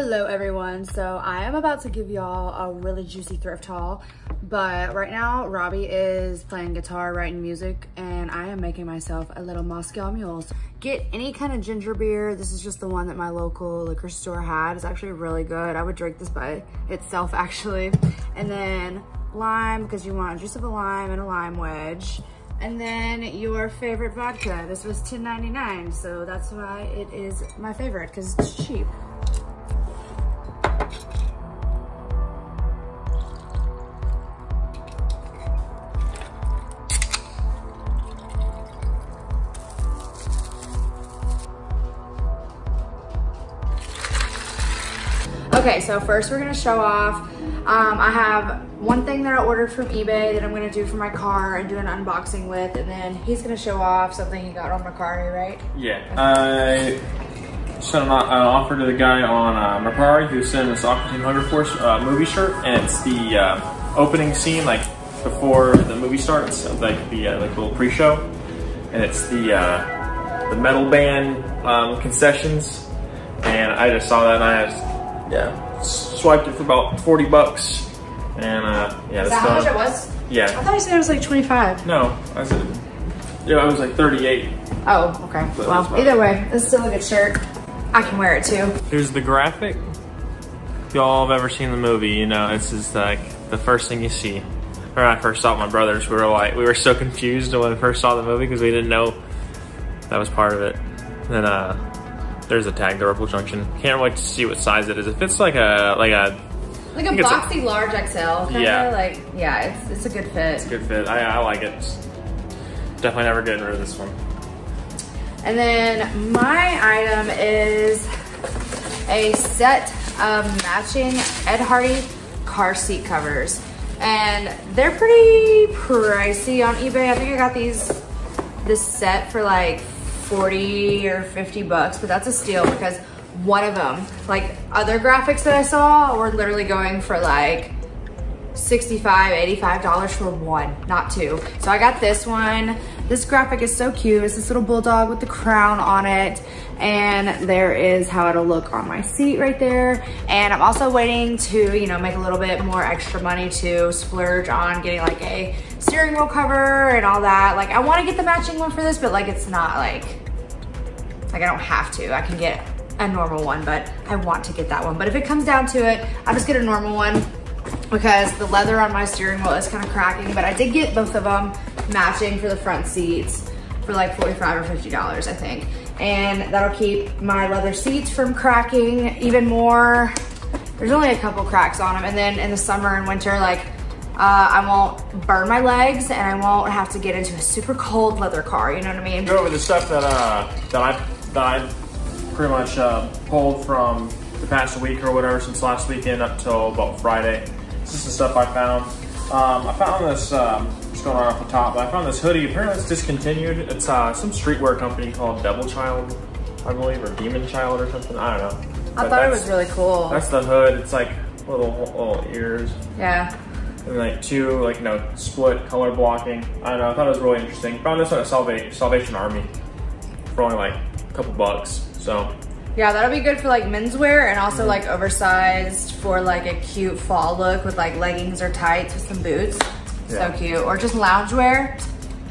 Hello everyone, so I am about to give y'all a really juicy thrift haul, but right now Robbie is playing guitar, writing music, and I am making myself a little Moscow mules. Get any kind of ginger beer. This is just the one that my local liquor store had. It's actually really good. I would drink this by itself actually. And then lime, because you want a juice of a lime and a lime wedge. And then your favorite vodka. This was $10.99, so that's why it is my favorite, because it's cheap. Okay, so first we're gonna show off. I have one thing that I ordered from eBay that I'm gonna do for my car and do an unboxing with, and then he's gonna show off something he got on Mercari, right? Yeah, okay. I sent an offer to the guy on Mercari who sent this Aqua Team Hunger Force movie shirt, and it's the opening scene, like before the movie starts, like the little pre-show, and it's the metal band concessions, and I just saw that and I was, yeah, swiped it for about 40 bucks. And yeah, is that how much it was? Yeah. I thought you said it was like 25. No, I said, yeah, I was like 38. Oh, okay. But well, either way, it's still a good shirt. I can wear it too. Here's the graphic. If y'all have ever seen the movie, you know, this is like the first thing you see. When I first saw it, my brothers, we were so confused when we first saw the movie because we didn't know that was part of it. And then, there's a tag, the Ripple Junction. Can't wait to see what size it is. If it's like a boxy large XL, kinda, yeah, like, yeah, it's a good fit. It's a good fit. I like it. Definitely never getting rid of this one. And then my item is a set of matching Ed Hardy car seat covers, and they're pretty pricey on eBay. I think I got this set for like 40 or 50 bucks, but that's a steal because one of them, like other graphics that I saw, were literally going for like $65, $85 for one, not two. So I got this one. This graphic is so cute. It's this little bulldog with the crown on it. And there is how it'll look on my seat right there. And I'm also waiting to, you know, make a little bit more extra money to splurge on getting like a steering wheel cover and all that. Like I want to get the matching one for this, but like it's not like I don't have to. I can get a normal one, but I want to get that one. But if it comes down to it, I'll just get a normal one because the leather on my steering wheel is kind of cracking. But I did get both of them matching for the front seats for like $45 or $50, I think. And that'll keep my leather seats from cracking even more. There's only a couple cracks on them. And then in the summer and winter, like I won't burn my legs and I won't have to get into a super cold leather car. You know what I mean? Go over the stuff that, that I pretty much pulled from the past week or whatever, since last weekend up till about Friday. This is the stuff I found. I found this, just going right off the top, but I found this hoodie. Apparently it's discontinued. It's some streetwear company called Devil Child, I believe, or Demon Child or something. I don't know. But I thought it was really cool. That's the hood. It's like little ears. Yeah. And like two, like, you know, split color blocking. I don't know. I thought it was really interesting. Found this at Salvation Army for only like a couple bucks. So yeah, that'll be good for like menswear and also like oversized for like a cute fall look with like leggings or tights with some boots. Yeah. So cute. Or just loungewear.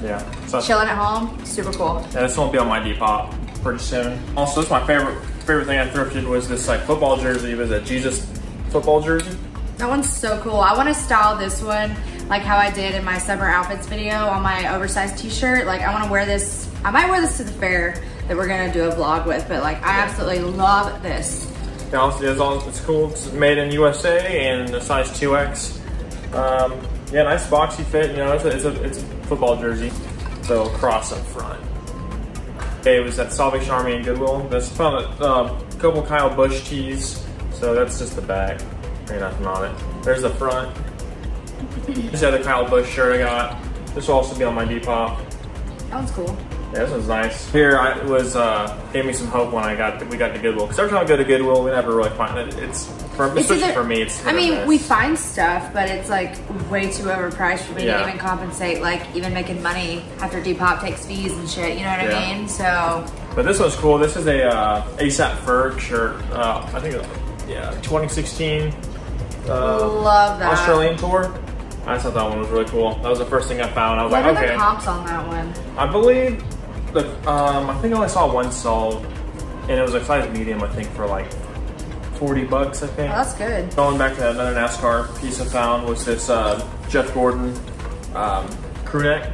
Yeah. So chilling at home. Super cool. Yeah, this won't be on my Depop pretty soon. Also, it's my favorite thing I thrifted was this like football jersey. It was a Jesus football jersey. That one's so cool. I want to style this one like how I did in my summer outfits video on my oversized t-shirt. Like I want to wear this. I might wear this to the fair that we're gonna do a vlog with, but like I absolutely love this. Yeah, honestly, it's cool. It's made in USA and a size 2X. Yeah, nice boxy fit. You know, it's a football jersey. So cross up front. Okay, it was at Salvation Army and Goodwill. This found a couple Kyle Busch tees. So that's just the back. Ain't nothing on it. There's the front. This other Kyle Busch shirt I got. This will also be on my Depop. That one's cool. Yeah, this one's nice. Here I was, gave me some hope when we got to Goodwill. Because every time I go to Goodwill, we never really find it. Especially for me, I mean, we find stuff, but it's like way too overpriced for me to even compensate, like even making money after Depop takes fees and shit, you know what I mean? So. But this one's cool. This is a ASAP Ferg shirt. I think Yeah, 2016. Love that. Australian tour. I thought that one was really cool. That was the first thing I found. I was like, okay. What are the comps on that one? I believe, I think I only saw one sold, and it was a size medium, I think, for like 40 bucks, I think. Oh, that's good. Going back to another NASCAR piece I found was this Jeff Gordon crew neck.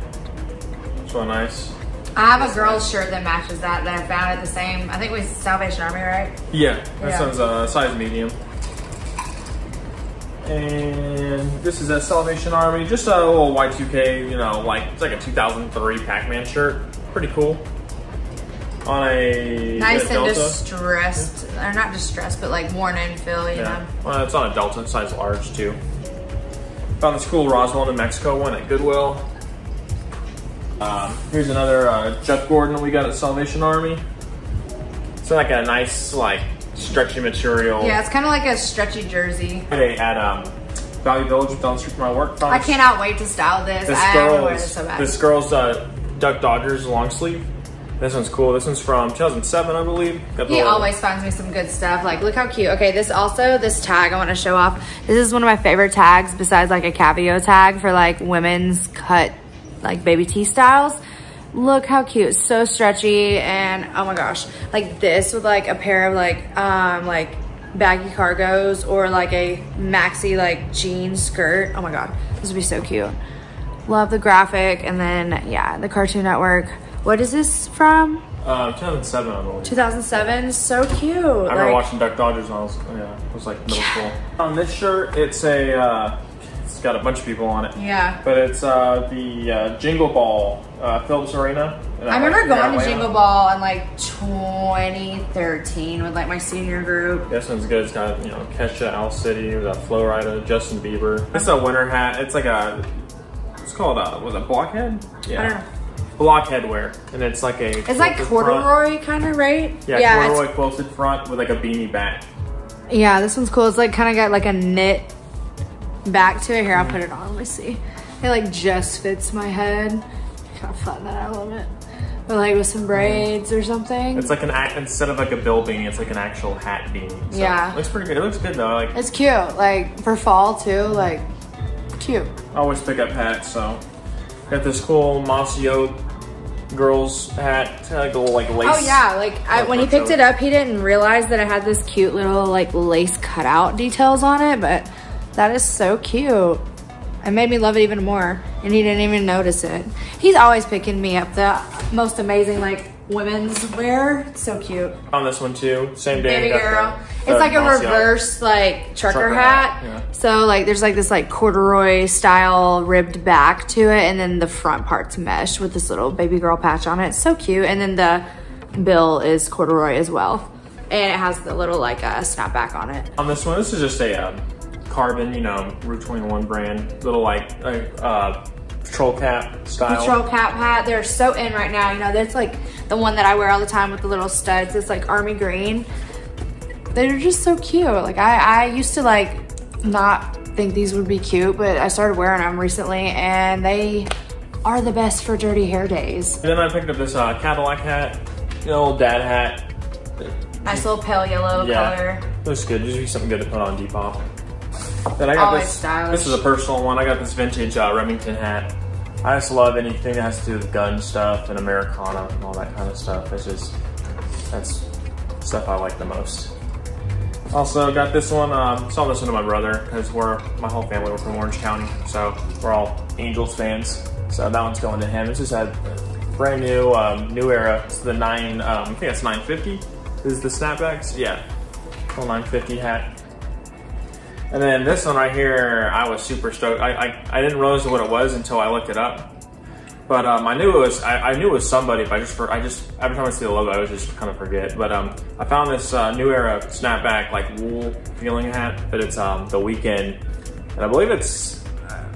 It's really nice. I have a girl's shirt that matches that I found at the same, I think it was Salvation Army, right? Yeah, that one's a size medium. And this is a Salvation Army, just a little Y2K, you know, like, it's like a 2003 Pac-Man shirt. Pretty cool. On a nice and distressed, or not distressed, but like worn in feel, you know. Well, it's on a Delta, size large too. Found this cool Roswell, New Mexico one at Goodwill. Here's another Jeff Gordon we got at Salvation Army. It's like a nice, like, stretchy material. Yeah, it's kind of like a stretchy jersey. They had Value Village down the street from my work. I cannot wait to style this. This girl's Duck Dodgers long sleeve. This one's cool. This one's from 2007, I believe. He always finds me some good stuff. Like, look how cute. Okay, this tag I want to show off. This is one of my favorite tags besides like a Cavio tag for like women's cut, like baby tee styles. Look how cute, it's so stretchy, and oh my gosh, like this with like a pair of like baggy cargos or like a maxi like jean skirt. Oh my God, this would be so cute. Love the graphic, and then yeah, the Cartoon Network. What is this from? 2007, I believe. 2007, so cute. I remember watching Duck Dodgers when I was, like middle school. On this shirt, it's got a bunch of people on it. Yeah. But it's the Jingle Ball, Phillips Arena. I remember going to Jingle Ball in like 2013 with like my senior group. This one's good. It's got, you know, Kesha, Owl City, with a Flow Rider, Justin Bieber. It's a winter hat. It's like a, it's called a, was it Blockhead? Yeah. I don't know. Blockhead wear, and it's like a, it's like corduroy kind of, right? Yeah, yeah, corduroy quilted front with like a beanie back. Yeah, this one's cool. It's like kind of got like a knit back to it. Here, I'll put it on. Let me see. It like just fits my head. Kind of flatten that out a little bit, but like with some braids or something. It's like an instead of like a bill beanie, it's like an actual hat beanie. So yeah, it looks pretty good. It looks good though. Like, it's cute. Like for fall too. Like cute. I always pick up hats. So got this cool mossy oak girl's hat, like a little like lace. Oh yeah, like I, when he picked it up, he didn't realize that it had this cute little like lace cutout details on it, but. That is so cute. It made me love it even more. And he didn't even notice it. He's always picking me up the most amazing like women's wear. It's so cute. On this one too, same day. Baby girl. It's like a reverse like trucker hat. Yeah. So like there's like this like corduroy style ribbed back to it. And then the front part's meshed with this little baby girl patch on it. It's so cute. And then the bill is corduroy as well. And it has the little like snapback on it. On this one, this is just a, carbon, you know, Route 21 brand, little like patrol cap style. Patrol cap hat, they're so in right now. You know, that's like the one that I wear all the time with the little studs. It's like army green. They're just so cute. Like I used to like not think these would be cute, but I started wearing them recently and they are the best for dirty hair days. And then I picked up this Cadillac hat, you know, old dad hat. Nice little pale yellow color. It looks good, just be something good to put on Depop. Then I got this is a personal one. I got this vintage Remington hat. I just love anything that has to do with gun stuff and Americana and all that kind of stuff. It's just, that's stuff I like the most. Also got this one, saw this one to my brother because my whole family were from Orange County. So we're all Angels fans. So that one's going to him. It's just a brand new New Era. It's the I think it's 950. Is the snapbacks? Yeah, full 950 hat. And then this one right here, I was super stoked. I didn't realize what it was until I looked it up. But I knew it was somebody, but I just every time I see the logo, I was just kind of forget. But I found this New Era snapback like wool feeling hat, but it's The Weeknd, and I believe it's,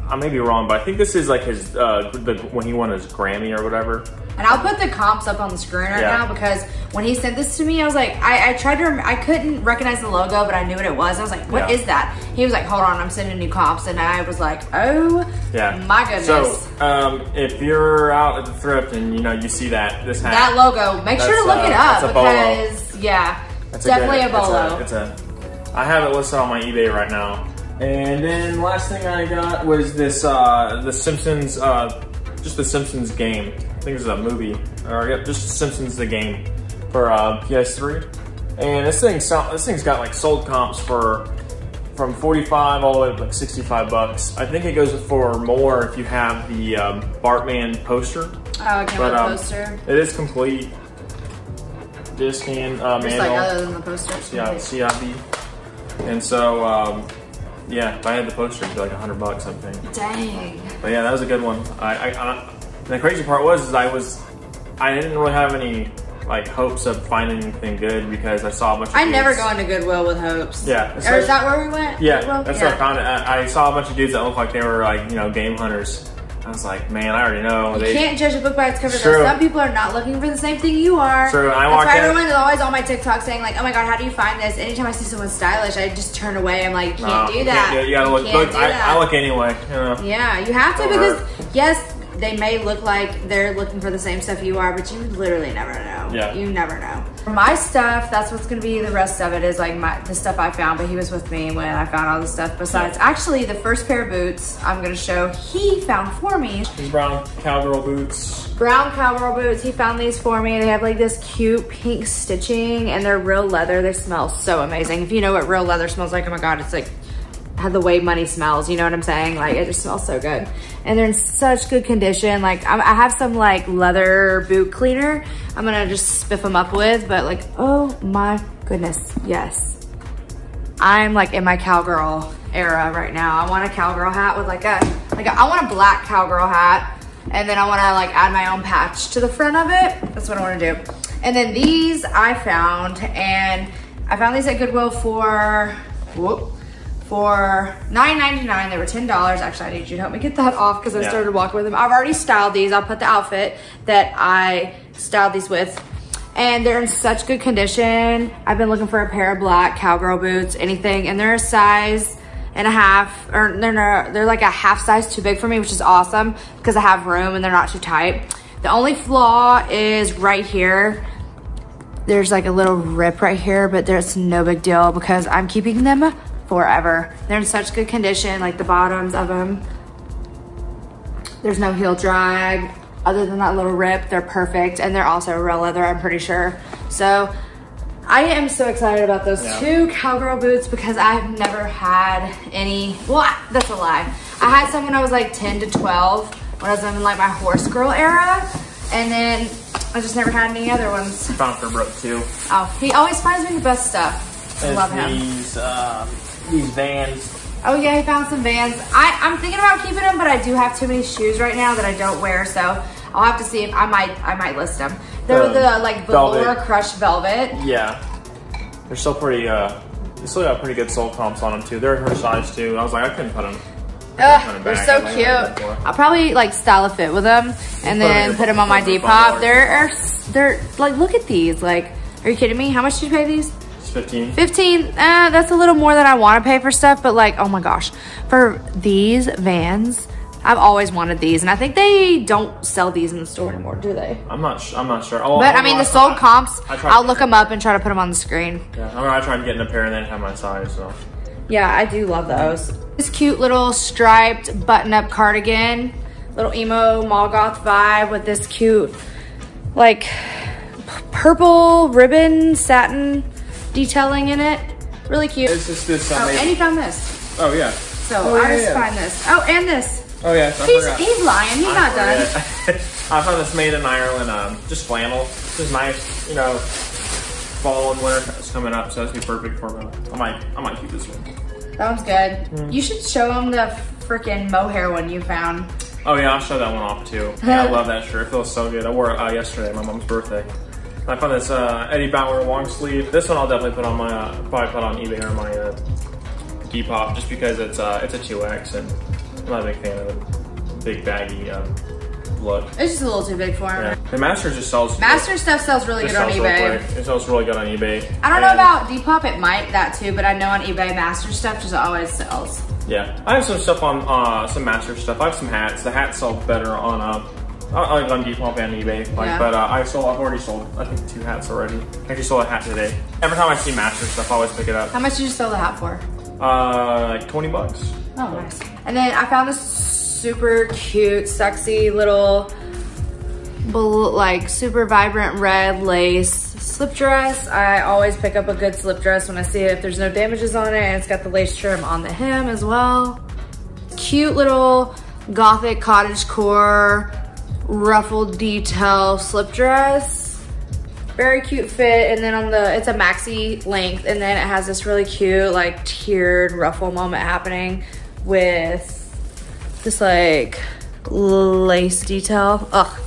I may be wrong, but I think this is like his when he won his Grammy or whatever. And I'll put the comps up on the screen right now, because when he sent this to me, I was like, I tried to, I couldn't recognize the logo, but I knew what it was. I was like, what is that? He was like, hold on, I'm sending you comps. And I was like, oh my goodness. So if you're out at the thrift and you know, you see this hat. That logo, make sure to look it up, because yeah, that's definitely a bolo. It's a I have it listed on my eBay right now. And then last thing I got was this The Simpsons, just The Simpsons game. I think it's a movie, or yep, just The Simpsons the game for PS3. And this thing's got like sold comps for from 45 all the way up to like 65 bucks. I think it goes for more if you have the Bartman poster. Oh, I can't remember the poster. It is complete. Disc hand, manual. Just like other than the poster. Yeah, CIB. And so, yeah, if I had the poster, it'd be like 100 bucks, I think. Dang. But yeah, that was a good one. The crazy part was, I didn't really have any like hopes of finding anything good because I saw a bunch of dudes. I never go into Goodwill with hopes. Yeah. Or is that where we went? Yeah, Goodwill? That's where I found it. I saw a bunch of dudes that looked like they were like, you know, game hunters. I was like, man, I already know. You can't judge a book by its cover. Some people are not looking for the same thing you are. True. That's why everyone is always on my TikTok saying like, oh my God, how do you find this? Anytime I see someone stylish, I just turn away. I'm like, can't do that. You gotta look. I look anyway. You know? Yeah, you have to because yes, they may look like they're looking for the same stuff you are, but you literally never know. Yeah. You never know. For my stuff, that's what's gonna be the rest of it is like the stuff I found, but he was with me when I found all the stuff. Besides, actually the first pair of boots I'm gonna show he found for me. These brown cowgirl boots. Brown cowgirl boots, he found these for me. They have like this cute pink stitching and they're real leather. They smell so amazing. If you know what real leather smells like, oh my God, it's like, how the way money smells, you know what I'm saying? Like it just smells so good. And they're in such good condition. Like I have some like leather boot cleaner I'm gonna just spiff them up with, but like, oh my goodness, yes. I'm like in my cowgirl era right now. I want a cowgirl hat with I want a black cowgirl hat. And then I wanna like add my own patch to the front of it. That's what I wanna do. And then these I found, and I found these at Goodwill for $9.99, they were $10. Actually, I need you to help me get that off because I started walking with them. I've already styled these. I'll put the outfit that I styled these with. And they're in such good condition. I've been looking for a pair of black cowgirl boots, anything. And they're a size and a half, or they're like a half size too big for me, which is awesome because I have room and they're not too tight. The only flaw is right here. There's like a little rip right here, but there's no big deal because I'm keeping them forever. They're in such good condition, like the bottoms of them. There's no heel drag. Other than that little rip, they're perfect. And they're also real leather, I'm pretty sure. So I am so excited about those two cowgirl boots because I've never had any, well, that's a lie. I had some when I was like 10 to 12, when I was in like my horse girl era. And then I just never had any other ones. Bonker broke too. Oh, he always finds me the best stuff. I love him. These Vans. Oh yeah, he found some Vans. I'm thinking about keeping them, but I do have too many shoes right now that I don't wear, so I'll have to see if I might list them. They're the like velour crushed velvet. Yeah, they're still pretty. They still got pretty good sole comps on them too. They're her size too. I was like, I couldn't put them. They're so cute. I'll probably like style a fit with them and then put them on my Depop. They're like, look at these. Like, are you kidding me? How much did you pay these? 15. 15, that's a little more than I want to pay for stuff, but like, oh my gosh. For these Vans, I've always wanted these, and I think they don't sell these in the store anymore, do they? I'm not sure. Oh, but I mean, the sold comps, I'll look them up and try to put them on the screen. Yeah, I'm gonna try and get in a pair and then have my size, so. Yeah, I do love those. This cute little striped button-up cardigan, little emo mall goth vibe with this cute, like, purple ribbon satin detailing in it. Really cute. It's just this. Oh, and he found this. Oh, yeah. So I just find this. Oh, and this. Oh, yeah. He's lying. He's not done. I found this made in Ireland, just flannel. This is nice, you know, fall and winter is coming up, so that's be perfect for me. I might keep this one. That one's good. Mm. You should show him the freaking mohair one you found. Oh, yeah. I'll show that one off, too. Yeah, I love that shirt. It feels so good. I wore it yesterday, my mom's birthday. I found this Eddie Bauer long sleeve. This one I'll definitely put on my, probably put on eBay or my Depop, just because it's a 2X and I'm not a big fan of the big baggy look. It's just a little too big for him. Yeah. The Masters just sells. Master stuff sells really good on eBay. It sells really good on eBay. I don't know about Depop, it might that too, but I know on eBay Master stuff just always sells. Yeah, I have some stuff on some Master stuff. I have some hats. The hats sell better on I've done Depop and eBay, like, yeah. But I've already sold, I think, 2 hats already. I actually sold a hat today. Every time I see matches stuff, I always pick it up. How much did you sell the hat for? Like $20. Oh, nice. And then I found this super cute, sexy little, like, super vibrant red lace slip dress. I always pick up a good slip dress when I see it if there's no damages on it, and it's got the lace trim on the hem as well. Cute little gothic cottagecore ruffled detail slip dress. Very cute fit, and then on the, it's a maxi length, and then it has this really cute like tiered ruffle moment happening with this like lace detail. Ugh,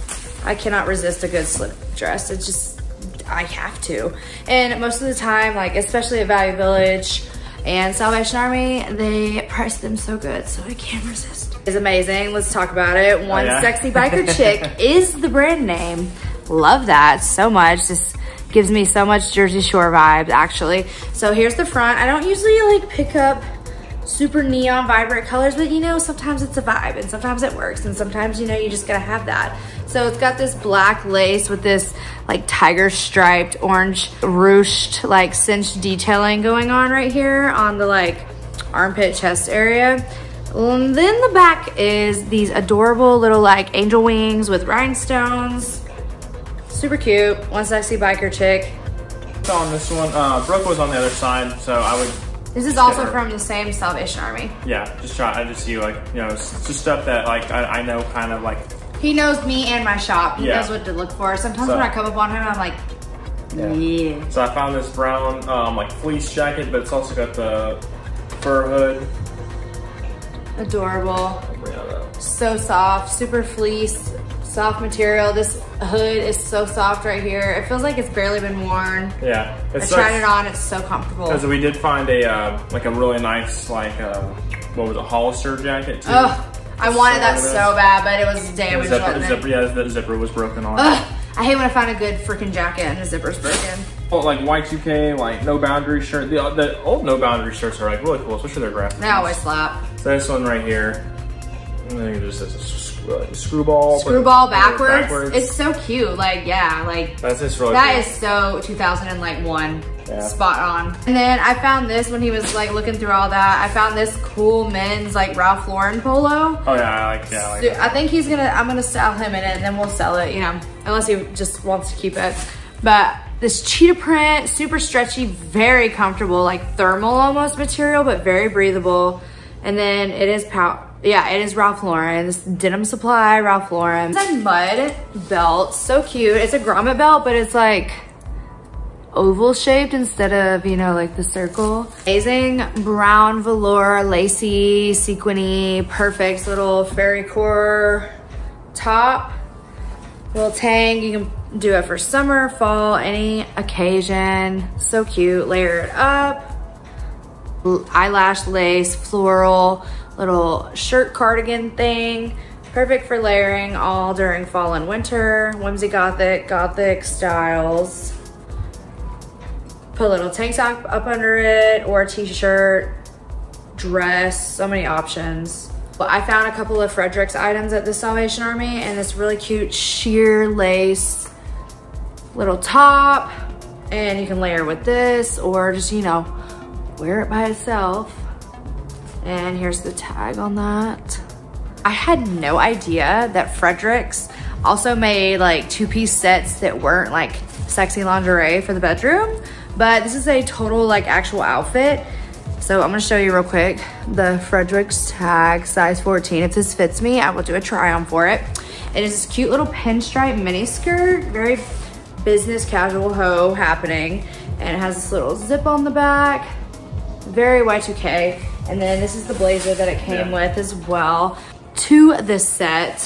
I cannot resist a good slip dress. It's just, I have to. And most of the time, like especially at Value Village and Salvation Army, they price them so good, so I can't resist. It's amazing, let's talk about it. One Sexy Biker Chick is the brand name. Love that so much. Just gives me so much Jersey Shore vibes, actually. So here's the front. I don't usually like pick up super neon vibrant colors, but you know, sometimes it's a vibe and sometimes it works and sometimes, you know, you just gotta have that. So it's got this black lace with this like tiger striped orange ruched like cinched detailing going on right here on the like armpit chest area. And then the back is these adorable little like angel wings with rhinestones. Super cute. One Sexy Biker Chick. So on this one, Brooke was on the other side, so I would. This is also from the same Salvation Army. Yeah, just try. I just see like, you know, just stuff that like I know kind of like. He knows me and my shop. He knows what to look for. Sometimes when I come up on him, I'm like, yeah. So I found this brown like fleece jacket, but it's also got the fur hood. Adorable. So soft, super fleece, soft material. This hood is so soft right here. It feels like it's barely been worn. Yeah. It's I tried it on, it's so comfortable. Because we did find a like a really nice like what was it, Hollister jacket too. Ugh, I wanted that so bad, but it was damaged. The zipper was broken on. Ugh, I hate when I find a good freaking jacket and the zipper's broken. Well, like Y2K, like No Boundary shirt. The old No Boundary shirts are like really cool, especially their graphics. They always slap. So this one right here, I think it just says screwball backwards. It's so cute, like yeah, like that's just really that cool. Is so 2001, yeah. Spot on. And then I found this when he was like looking through all that. I found this cool men's like Ralph Lauren polo. Oh yeah, I like that. I like that. I think he's gonna. I'm gonna sell him in it, and then we'll sell it. You know, unless he just wants to keep it, but. This cheetah print, super stretchy, very comfortable, like thermal almost material, but very breathable. And then it is, it is Ralph Lauren. This Denim Supply, Ralph Lauren. It's a mud belt, so cute. It's a grommet belt, but it's like oval shaped instead of, you know, like the circle. Amazing brown velour, lacy, sequiny, perfect little Ferrycore top. Little tang, you can do it for summer, fall, any occasion. So cute, layer it up. Eyelash lace, floral, little shirt cardigan thing. Perfect for layering all during fall and winter. Whimsy gothic, gothic styles. Put a little tank top up under it or a t-shirt, dress, so many options. I found a couple of Frederick's items at the Salvation Army and this really cute sheer lace little top, and you can layer with this or just, you know, wear it by itself. And here's the tag on that. I had no idea that Frederick's also made like two-piece sets that weren't like sexy lingerie for the bedroom, but this is a total like actual outfit. So I'm gonna show you real quick the Frederick's tag, size 14. If this fits me, I will do a try on for it. It is this cute little pinstripe mini skirt, very business casual ho happening. And it has this little zip on the back, very Y2K. And then this is the blazer that it came with as well. To this set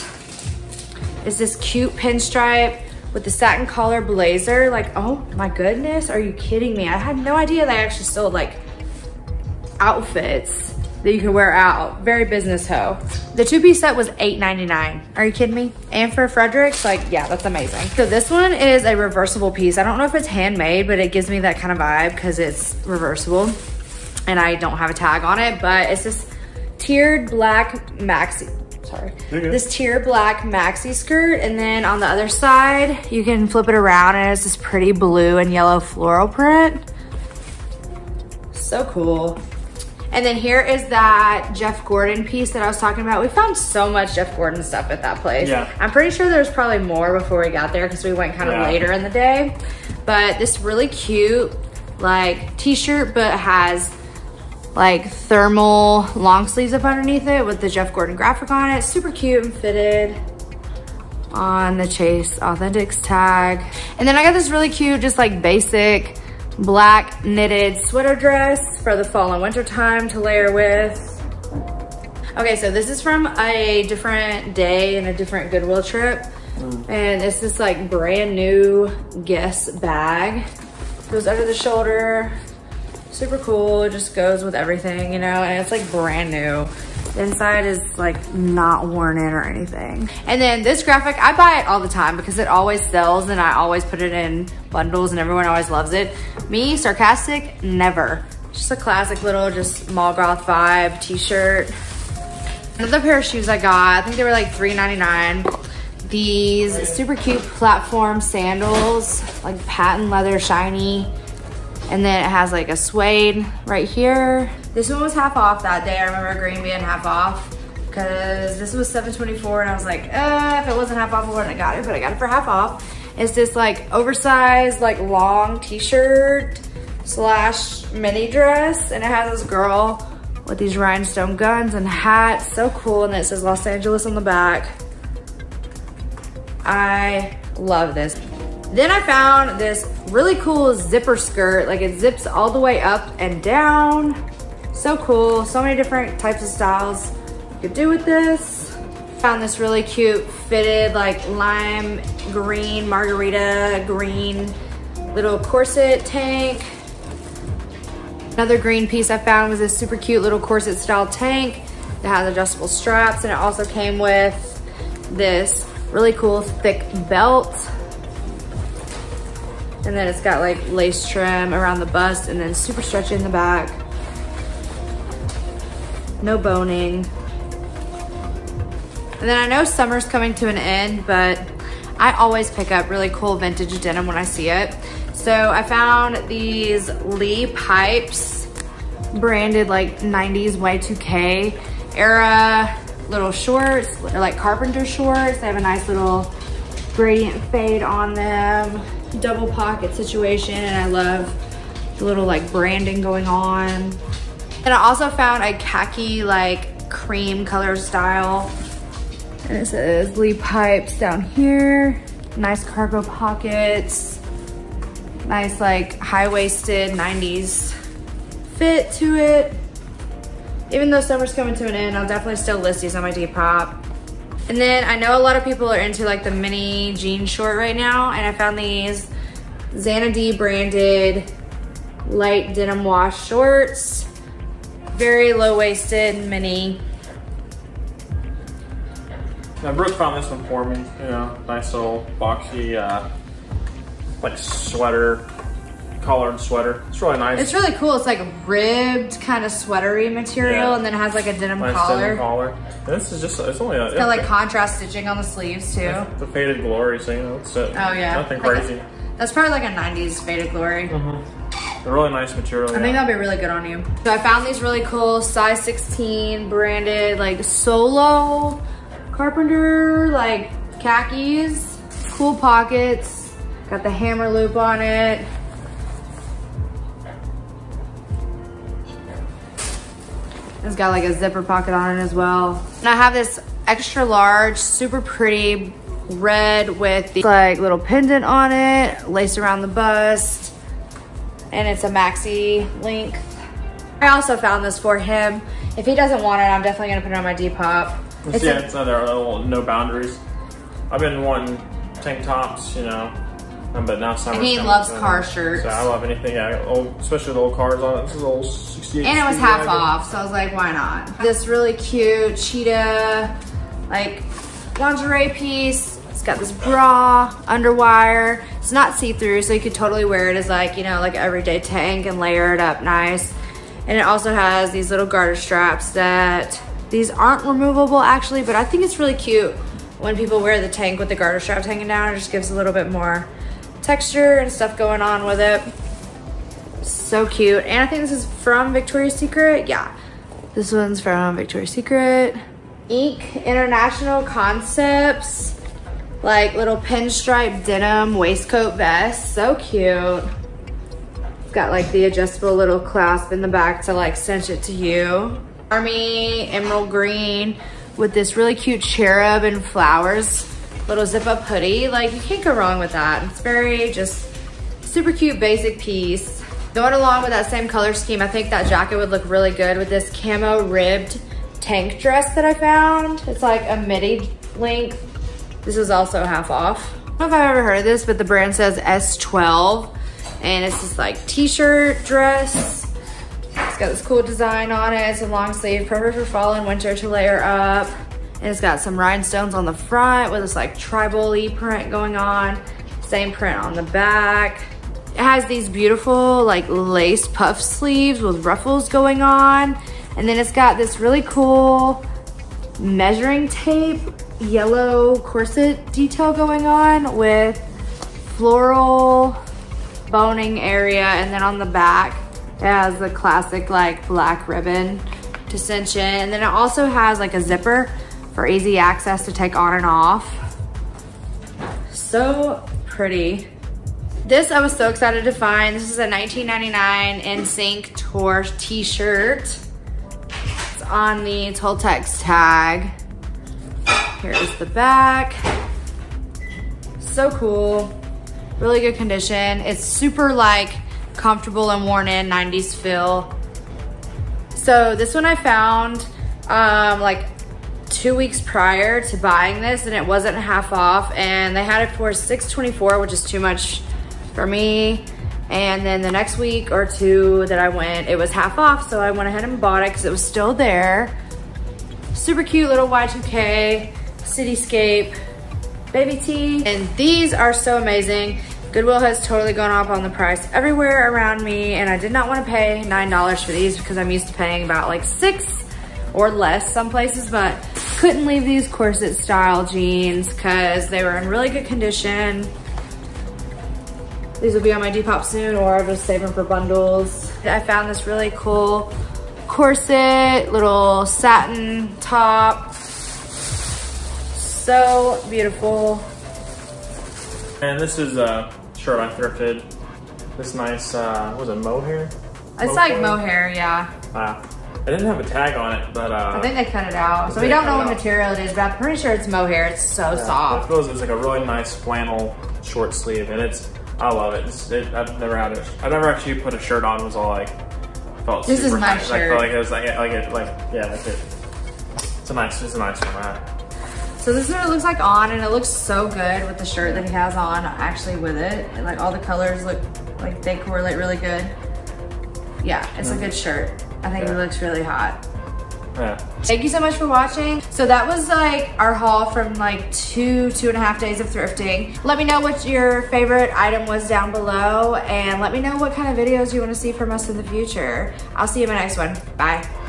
is this cute pinstripe with the satin collar blazer. Like, oh my goodness, are you kidding me? I had no idea they actually sold like outfits that you can wear out. Very business ho. The two-piece set was $8.99. Are you kidding me? And for Frederick's, like, yeah, that's amazing. So this one is a reversible piece. I don't know if it's handmade, but it gives me that kind of vibe because it's reversible and I don't have a tag on it, but it's this tiered black maxi for. This teal black maxi skirt, and then on the other side, you can flip it around and it's this pretty blue and yellow floral print. So cool. And then here is that Jeff Gordon piece that I was talking about. We found so much Jeff Gordon stuff at that place. Yeah. I'm pretty sure there's probably more before we got there because we went kind of later in the day. But this really cute like t-shirt, but has like thermal long sleeves up underneath it with the Jeff Gordon graphic on it. Super cute and fitted on the Chase Authentics tag. And then I got this really cute, just like basic black knitted sweater dress for the fall and winter time to layer with. Okay, so this is from a different day and a different Goodwill trip. And it's this like brand new Guess bag. Goes under the shoulder, super cool. It just goes with everything, you know, and it's like brand new. The inside is like not worn in or anything. And then this graphic, I buy it all the time because it always sells and I always put it in bundles and everyone always loves it. Me, sarcastic, never. Just a classic little, just mall goth vibe t-shirt. Another pair of shoes I got, I think they were like $3.99. These super cute platform sandals, like patent leather, shiny. And then it has like a suede right here. This one was half off that day. I remember green being half off because this was $7.24 and I was like, if it wasn't half off, I wouldn't have got it, but I got it for half off. It's this like oversized, like long t-shirt slash mini dress. And it has this girl with these rhinestone guns and hats. So cool. And it says Los Angeles on the back. I love this. Then I found this really cool zipper skirt. Like it zips all the way up and down. So cool. So many different types of styles you could do with this. Found this really cute fitted like lime green, margarita green little corset tank. Another green piece I found was this super cute little corset style tank that has adjustable straps, and it also came with this really cool thick belt. And then it's got like lace trim around the bust and then super stretchy in the back. No boning. And then I know summer's coming to an end, but I always pick up really cool vintage denim when I see it. So I found these Lee Pipes branded like 90s Y2K era little shorts. They're like carpenter shorts. They have a nice little gradient fade on them. Double pocket situation, and I love the little like branding going on. And I also found a khaki like cream color style, and it says Lee Pipes down here. Nice cargo pockets, nice like high-waisted 90s fit to it. Even though summer's coming to an end, I'll definitely still list these on my Depop. And then I know a lot of people are into like the mini jean short right now, and I found these Xanadu branded light denim wash shorts. Very low-waisted mini. Now Brooke found this one for me, you know, nice little boxy like sweater, collared sweater. It's really nice. It's really cool. It's like ribbed kind of sweatery material, and then it has like a denim collar. Denim collar. This is just, it's only a, it's got like contrast stitching on the sleeves too. The Faded Glory, so you know, it's it. Oh yeah. Nothing crazy. That's probably like a 90s Faded Glory. A really nice material. I think that'll be really good on you. So I found these really cool size 16 branded like solo carpenter like khakis. Cool pockets. Got the hammer loop on it. It's got like a zipper pocket on it as well. And I have this extra large, super pretty red with the like little pendant on it, lace around the bust, and it's a maxi length. I also found this for him. If he doesn't want it, I'm definitely gonna put it on my Depop. Yeah, it's another little No Boundaries. I've been wanting tank tops, you know, but now summer's coming. And he loves car shirts. So I love anything, especially the old cars on it. This is old 68. And it was half off, so I was like, why not? This really cute cheetah, like lingerie piece. It's got this bra, underwire. It's not see-through, so you could totally wear it as like, you know, like everyday tank and layer it up nice. And it also has these little garter straps that These aren't removable actually, but I think it's really cute when people wear the tank with the garter straps hanging down. It just gives a little bit more texture and stuff going on with it. So cute. And I think this is from Victoria's Secret. Yeah, this one's from Victoria's Secret. Eek International Concepts, like little pinstripe denim waistcoat vest. So cute. It's got like the adjustable little clasp in the back to like cinch it to you. Army emerald green with this really cute cherub and flowers little zip up hoodie. Like, you can't go wrong with that. It's very just super cute basic piece. Going along with that same color scheme, I think that jacket would look really good with this camo ribbed tank dress that I found. It's like a midi length. This is also half off. I don't know if I've ever heard of this, but the brand says S12, and it's this like t-shirt dress. It's got this cool design on it. It's a long sleeve, perfect for fall and winter to layer up. And it's got some rhinestones on the front with this like tribal-y print going on. Same print on the back. It has these beautiful like lace puff sleeves with ruffles going on. And then it's got this really cool measuring tape, yellow corset detail going on with floral boning area. And then on the back, it has the classic like black ribbon to cinch in. And then it also has like a zipper for easy access to take on and off. So pretty. This I was so excited to find. This is a $19.99 NSYNC tour t-shirt. It's on the Toltecs tag. Here's the back. So cool. Really good condition. It's super like comfortable and worn in 90s feel. So this one I found like 2 weeks prior to buying this, and it wasn't half off, and they had it for $6.24, which is too much for me. And then the next week or two that I went, it was half off, so I went ahead and bought it because it was still there. Super cute little Y2K cityscape baby tee. And these are so amazing. Goodwill has totally gone up on the price everywhere around me, and I did not want to pay $9 for these because I'm used to paying about like $6 or less some places, but couldn't leave these corset style jeans because they were in really good condition. These will be on my Depop soon, or I'll just save them for bundles. I found this really cool corset, little satin top. So beautiful. And this is a shirt I thrifted. This nice, what was it, mohair? It's like mohair, yeah. I didn't have a tag on it, but I think they cut it out. So we don't know what material it is, but I'm pretty sure it's mohair. It's so soft. It's like a really nice flannel short sleeve, and it's, I love it. I've never had it. I never actually put a shirt on. It was all like, felt this super nice. This is my shirt. Like, it was like yeah, that's it. It's a nice one, right? So this is what it looks like on, and it looks so good with the shirt that he has on actually with it. And like all the colors look like they correlate really good. Yeah, it's a good shirt. I think it looks really hot. Yeah. Thank you so much for watching. So that was like our haul from like two and a half days of thrifting. Let me know what your favorite item was down below, and let me know what kind of videos you want to see from us in the future. I'll see you in my next one. Bye.